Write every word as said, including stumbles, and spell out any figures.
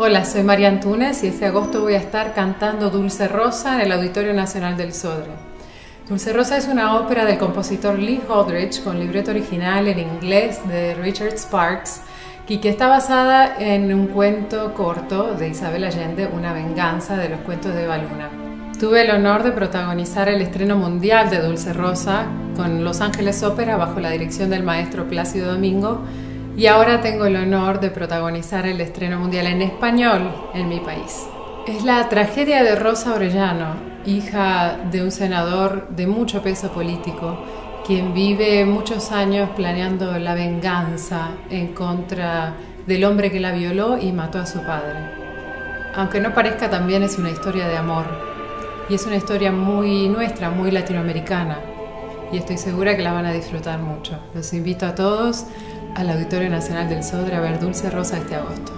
Hola, soy María Antúnez y este agosto voy a estar cantando Dulce Rosa en el Auditorio Nacional del Sodre. Dulce Rosa es una ópera del compositor Lee Hodridge con libreto original en inglés de Richard Sparks y que está basada en un cuento corto de Isabel Allende, Una venganza, de los cuentos de Eva Luna. Tuve el honor de protagonizar el estreno mundial de Dulce Rosa con Los Ángeles Ópera bajo la dirección del maestro Plácido Domingo. Y ahora tengo el honor de protagonizar el estreno mundial en español en mi país. Es la tragedia de Rosa Orellano, hija de un senador de mucho peso político, quien vive muchos años planeando la venganza en contra del hombre que la violó y mató a su padre. Aunque no parezca, también es una historia de amor. Y es una historia muy nuestra, muy latinoamericana. Y estoy segura que la van a disfrutar mucho. Los invito a todos al Auditorio Nacional del Sodre a ver Dulce Rosa este agosto.